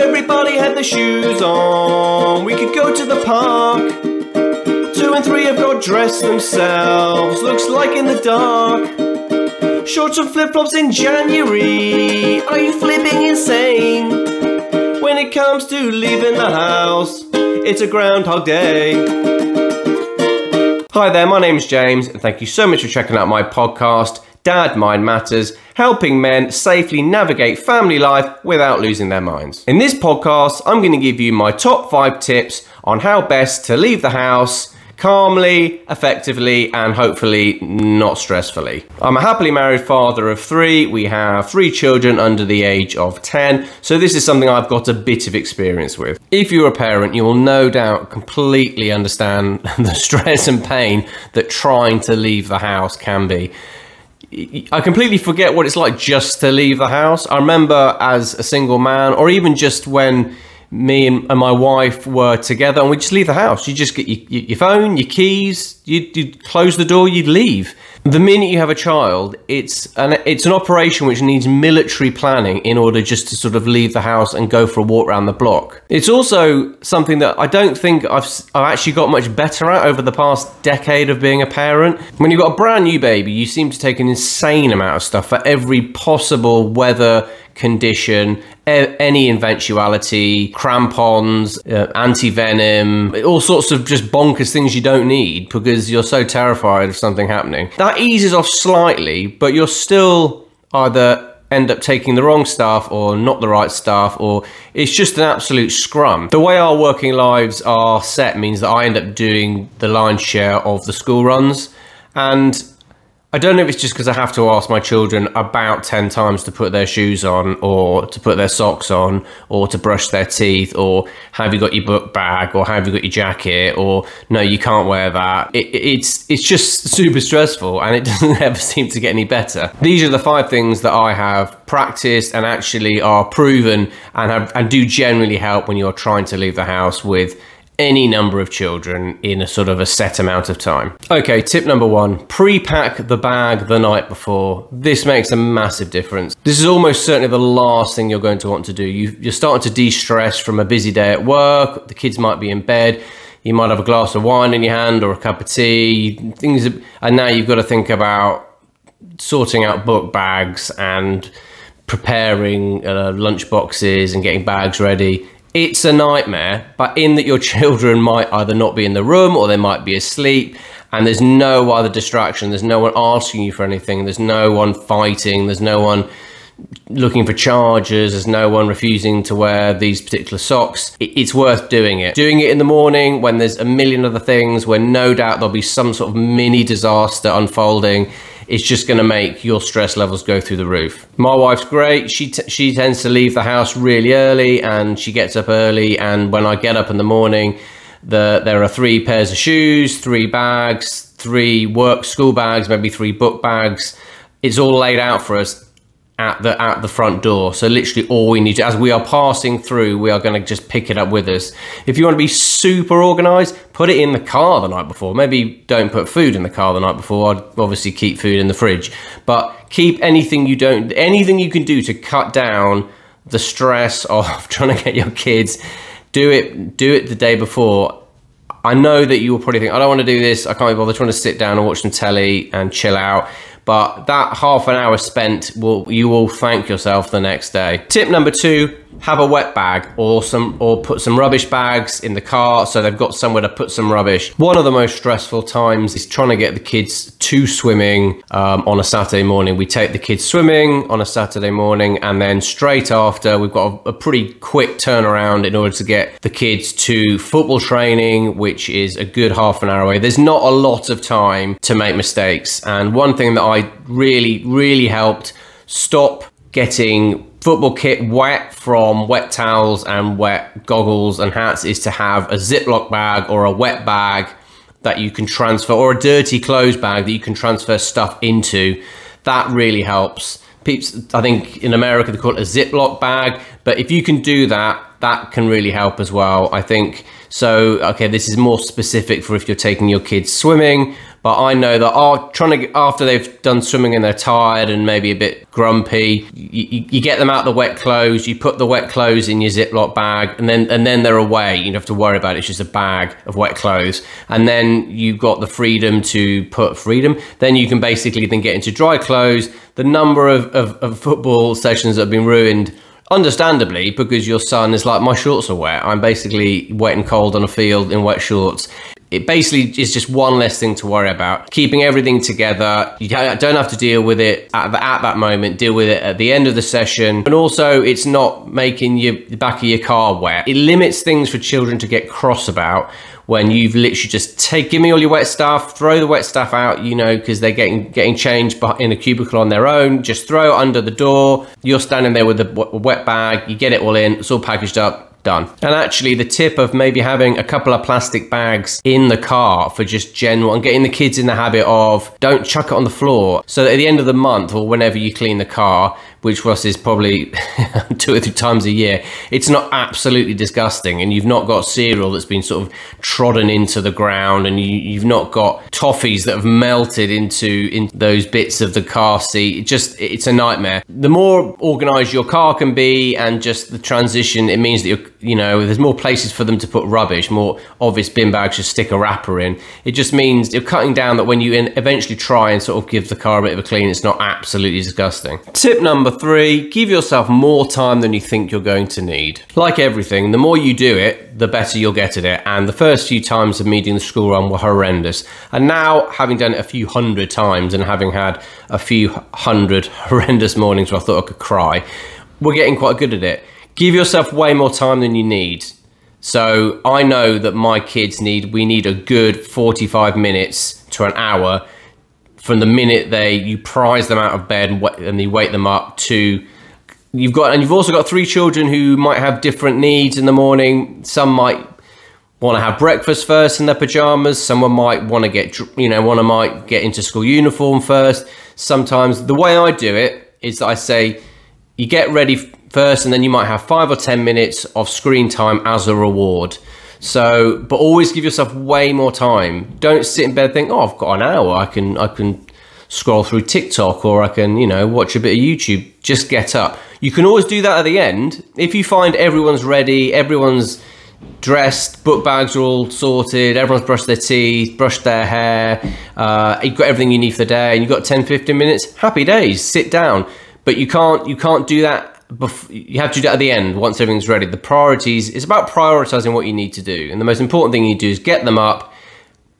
everybody had their shoes on, we could go to the park. 2 and 3 have got dressed themselves, looks like in the dark. Shorts and flip-flops in January, are you flipping insane? When it comes to leaving the house, it's a Groundhog Day. Hi there, my name's James, and thank you so much for checking out my podcast, Dad Mind Matters, helping men safely navigate family life without losing their minds. In this podcast, I'm going to give you my top 5 tips on how best to leave the house calmly, effectively, and hopefully not stressfully. I'm a happily married father of 3. We have 3 children under the age of 10, so this is something I've got a bit of experience with. If you're a parent, you will no doubt completely understand the stress and pain that trying to leave the house can be. I completely forget what it's like just to leave the house. I remember as a single man, or even just when me and my wife were together, and we just leave the house. You just get your phone, your keys, you'd close the door, you'd leave. The minute you have a child, it's an operation which needs military planning in order just to sort of leave the house and go for a walk around the block. It's also something that I don't think I've actually got much better at over the past decade of being a parent. When you've got a brand new baby, you seem to take an insane amount of stuff for every possible weather condition, any eventuality, crampons, anti-venom, all sorts of just bonkers things you don't need because you're so terrified of something happening. That eases off slightly, but you're still either end up taking the wrong stuff or not the right stuff, or it's just an absolute scrum. The way our working lives are set means that I end up doing the lion's share of the school runs, and I don't know if it's just because I have to ask my children about 10 times to put their shoes on, or to put their socks on, or to brush their teeth, or have you got your book bag, or have you got your jacket, or no, you can't wear that. It's just super stressful, and it doesn't ever seem to get any better. These are the 5 things that I have practiced and actually are proven and do generally help when you're trying to leave the house with any number of children in a sort of a set amount of time. Okay, tip number 1, pre-pack the bag the night before. This makes a massive difference. This is almost certainly the last thing you're going to want to do. You're starting to de-stress from a busy day at work, the kids might be in bed, you might have a glass of wine in your hand or a cup of tea, things, and now you've got to think about sorting out book bags and preparing lunch boxes and getting bags ready. It's a nightmare, but in that your children might either not be in the room or they might be asleep, and there's no other distraction. There's no one asking you for anything. There's no one fighting. There's no one looking for chargers. There's no one refusing to wear these particular socks. It's worth doing it. Doing it in the morning when there's a million other things, where no doubt there'll be some sort of mini disaster unfolding. It's just going to make your stress levels go through the roof. My wife's great. She tends to leave the house really early, and she gets up early. And when I get up in the morning, there are 3 pairs of shoes, 3 bags, 3 school bags, maybe 3 book bags. It's all laid out for us at the front door. So literally all we need to, as we are passing through, we are going to just pick it up with us. If you want to be super organized, put it in the car the night before. Maybe don't put food in the car the night before. I'd obviously keep food in the fridge, but keep anything you can do to cut down the stress of trying to get your kids. Do it the day before. I know that you will probably think, I don't want to do this, I can't be bothered trying to sit down and watch some telly and chill out. But that half an hour spent, you will thank yourself the next day. Tip number 2, have a wet bag or put some rubbish bags in the car so they've got somewhere to put some rubbish. One of the most stressful times is trying to get the kids to swimming on a Saturday morning. We take the kids swimming on a Saturday morning, and then straight after we've got a pretty quick turnaround in order to get the kids to football training, which is a good half an hour away. There's not a lot of time to make mistakes, and one thing that I really helped stop getting football kit wet from wet towels and wet goggles and hats is to have a Ziploc bag or a wet bag that you can transfer, or a dirty clothes bag that you can transfer stuff into. That really helps. I think in America they call it a Ziploc bag, but if you can do that, that can really help as well, I think. So, okay, this is more specific for if you're taking your kids swimming, But I know that after they've done swimming and they're tired and maybe a bit grumpy, you get them out the wet clothes, you put the wet clothes in your Ziploc bag, and then they're away. You don't have to worry about it. It's just a bag of wet clothes. And then you've got the freedom to put freedom. Then you can basically then get into dry clothes. The number of football sessions that have been ruined, understandably, because your son is like, my shorts are wet. I'm basically wet and cold on a field in wet shorts. It basically is just one less thing to worry about. Keeping everything together, you don't have to deal with it at that moment, deal with it at the end of the session. And also it's not making the back of your car wet. It limits things for children to get cross about when you've literally just give me all your wet stuff, throw the wet stuff out, you know, because they're getting changed in a cubicle on their own, just throw it under the door. You're standing there with a wet bag, you get it all in, it's all packaged up, done. And actually the tip of maybe having a couple of plastic bags in the car for just general, and getting the kids in the habit of don't chuck it on the floor, so that at the end of the month or whenever you clean the car, which for us is probably 2 or 3 times a year, it's not absolutely disgusting, and you've not got cereal that's been sort of trodden into the ground, and you've not got toffees that have melted into those bits of the car seat. It's a nightmare. The more organised your car can be, and just the transition, it means that there's more places for them to put rubbish, more obvious bin bags, just stick a wrapper in. It just means you're cutting down that when you eventually try and sort of give the car a bit of a clean, it's not absolutely disgusting. Tip number 3, give yourself more time than you think you're going to need. Like everything, the more you do it, the better you'll get at it. And the first few times of me doing the school run were horrendous. And now, having done it a few hundred times and having had a few hundred horrendous mornings where I thought I could cry, we're getting quite good at it. Give yourself way more time than you need. So I know that my kids we need a good 45 minutes to an hour from the minute you prise them out of bed and you wake them up to, you've also got 3 children who might have different needs in the morning. Some might want to have breakfast first in their pajamas. Someone might want to might get into school uniform first. Sometimes the way I do it is that I say, you get ready first, and then you might have 5 or 10 minutes of screen time as a reward. So, but always give yourself way more time. Don't sit in bed and think, oh, I've got an hour. I can scroll through TikTok, or I can, watch a bit of YouTube. Just get up. You can always do that at the end. If you find everyone's ready, everyone's dressed, book bags are all sorted, everyone's brushed their teeth, brushed their hair, you've got everything you need for the day, and you've got 10, 15 minutes, happy days, sit down. But you can't do that. You have to do that at the end, once everything's ready. The priorities, it's about prioritizing what you need to do. And the most important thing you do is get them up,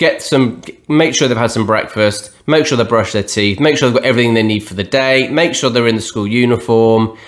make sure they've had some breakfast, make sure they brush their teeth, make sure they've got everything they need for the day, make sure they're in the school uniform.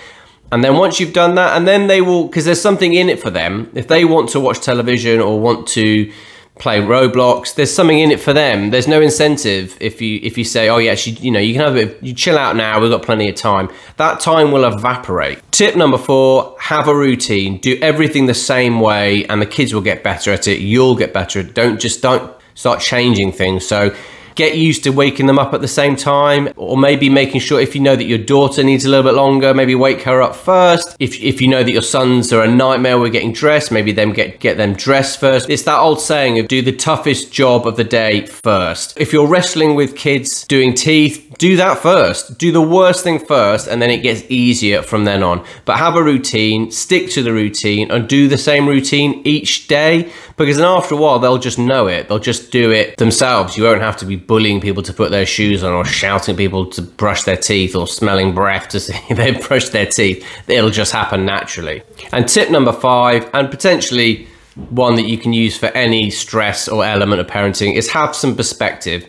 And then once you've done that, and then they will, because there's something in it for them. If they want to watch television or want to play Roblox, there's something in it for them. There's no incentive if you say, oh yeah, you can have a bit, you chill out now, we've got plenty of time. That time will evaporate. Tip number 4, have a routine. Do everything the same way, and the kids will get better at it. You'll get better. Don't start changing things. So get used to waking them up at the same time, or maybe making sure, if you know that your daughter needs a little bit longer, maybe wake her up first. If you know that your sons are a nightmare with getting dressed, maybe get them dressed first. It's that old saying of do the toughest job of the day first. If you're wrestling with kids doing teeth, do that first. Do the worst thing first, and then it gets easier from then on. But have a routine, stick to the routine, and do the same routine each day, because then after a while, they'll just know it. They'll just do it themselves. You won't have to be bullying people to put their shoes on, or shouting people to brush their teeth, or smelling breath to see they brush their teeth. It'll just happen naturally. And tip number 5, and potentially one that you can use for any stress or element of parenting, is have some perspective.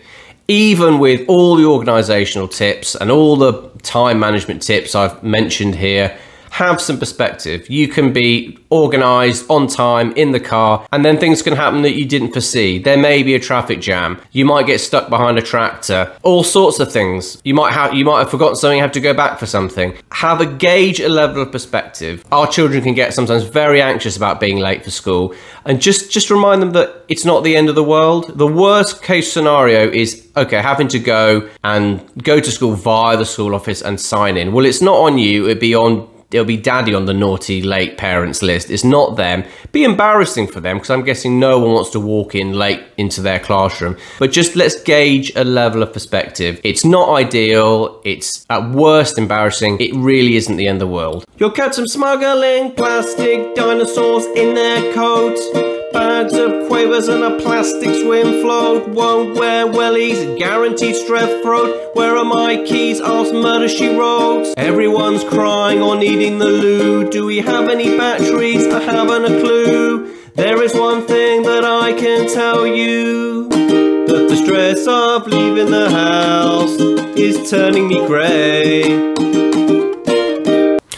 Even with all the organisational tips and all the time management tips I've mentioned here, have some perspective. You can be organised, on time, in the car, and then things can happen that you didn't foresee. There may be a traffic jam. You might get stuck behind a tractor. All sorts of things. You might have forgotten something, have to go back for something. Have a gauge, a level of perspective. Our children can get sometimes very anxious about being late for school, and just remind them that it's not the end of the world. The worst case scenario is, okay, having to go to school via the school office and sign in. Well, it's not on you, it'd be on it'll be daddy on the naughty late parents list. It's not them. Be embarrassing for them, because I'm guessing no one wants to walk in late into their classroom. But just let's gauge a level of perspective. It's not ideal. It's at worst embarrassing. It really isn't the end of the world. You'll catch some smuggling plastic dinosaurs in their coats. Bags of quavers and a plastic swim float. Won't wear wellies, guaranteed strep throat. Where are my keys? Asked Murder, She Wrote. Everyone's crying or needing the loo. Do we have any batteries? I haven't a clue. There is one thing that I can tell you, that the stress of leaving the house is turning me grey.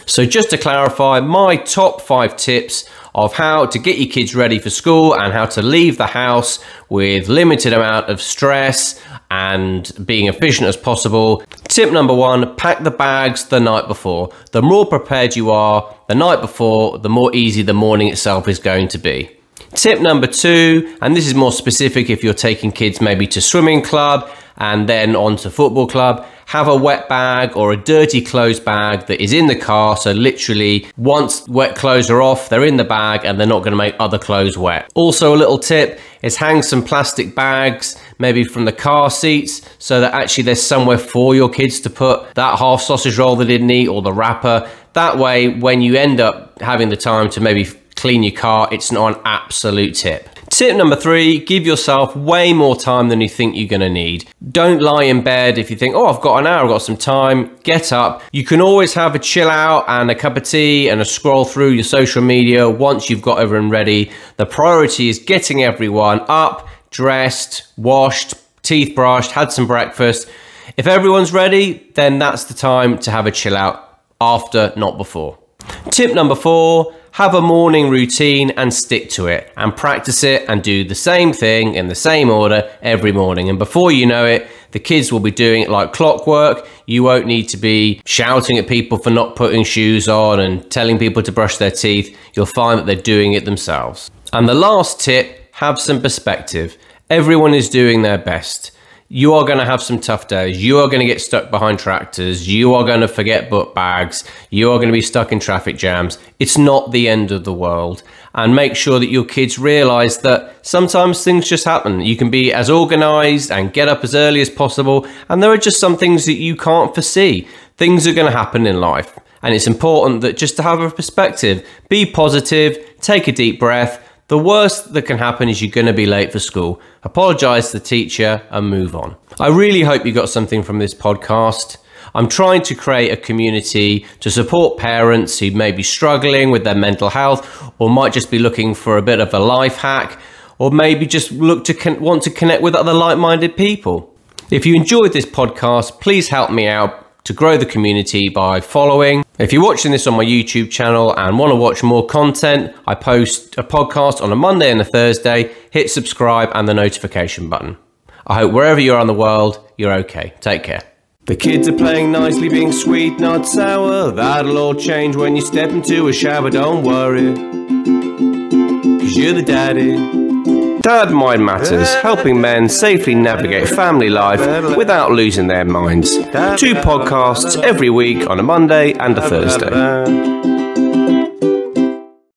So just to clarify, my top 5 tips of how to get your kids ready for school and how to leave the house with limited amount of stress and being efficient as possible. Tip number 1, pack the bags the night before. The more prepared you are the night before, the more easy the morning itself is going to be. Tip number 2, and this is more specific if you're taking kids maybe to swimming club and then on to football club, have a wet bag or a dirty clothes bag that is in the car. So literally once wet clothes are off, they're in the bag and they're not going to make other clothes wet. Also a little tip is hang some plastic bags, maybe from the car seats, so that actually there's somewhere for your kids to put that half sausage roll they didn't eat or the wrapper. That way, when you end up having the time to maybe clean your car, it's not an absolute tip. Tip number 3, give yourself way more time than you think you're going to need. Don't lie in bed if you think, oh, I've got an hour, I've got some time. Get up. You can always have a chill out and a cup of tea and a scroll through your social media once you've got everyone ready. The priority is getting everyone up, dressed, washed, teeth brushed, had some breakfast. If everyone's ready, then that's the time to have a chill out after, not before. Tip number 4, have a morning routine and stick to it and practice it and do the same thing in the same order every morning. And before you know it, the kids will be doing it like clockwork. You won't need to be shouting at people for not putting shoes on and telling people to brush their teeth. You'll find that they're doing it themselves. And the last tip, have some perspective. Everyone is doing their best. You are going to have some tough days. You are going to get stuck behind tractors. You are going to forget book bags. You are going to be stuck in traffic jams. It's not the end of the world. And make sure that your kids realize that sometimes things just happen. You can be as organized and get up as early as possible. And there are just some things that you can't foresee. Things are going to happen in life. And it's important that just to have a perspective, be positive, take a deep breath. The worst that can happen is you're going to be late for school. Apologise to the teacher and move on. I really hope you got something from this podcast. I'm trying to create a community to support parents who may be struggling with their mental health or might just be looking for a bit of a life hack or maybe just want to connect with other like-minded people. If you enjoyed this podcast, please help me out to grow the community by following. If you're watching this on my YouTube channel and want to watch more content, I post a podcast on a Monday and a Thursday. Hit subscribe and the notification button. I hope wherever you are in the world, you're okay. Take care. The kids are playing nicely, being sweet, not sour. That'll all change when you step into a shower. Don't worry, 'cause you're the daddy. Dad Mind Matters, helping men safely navigate family life without losing their minds. 2 podcasts every week on a Monday and a Thursday.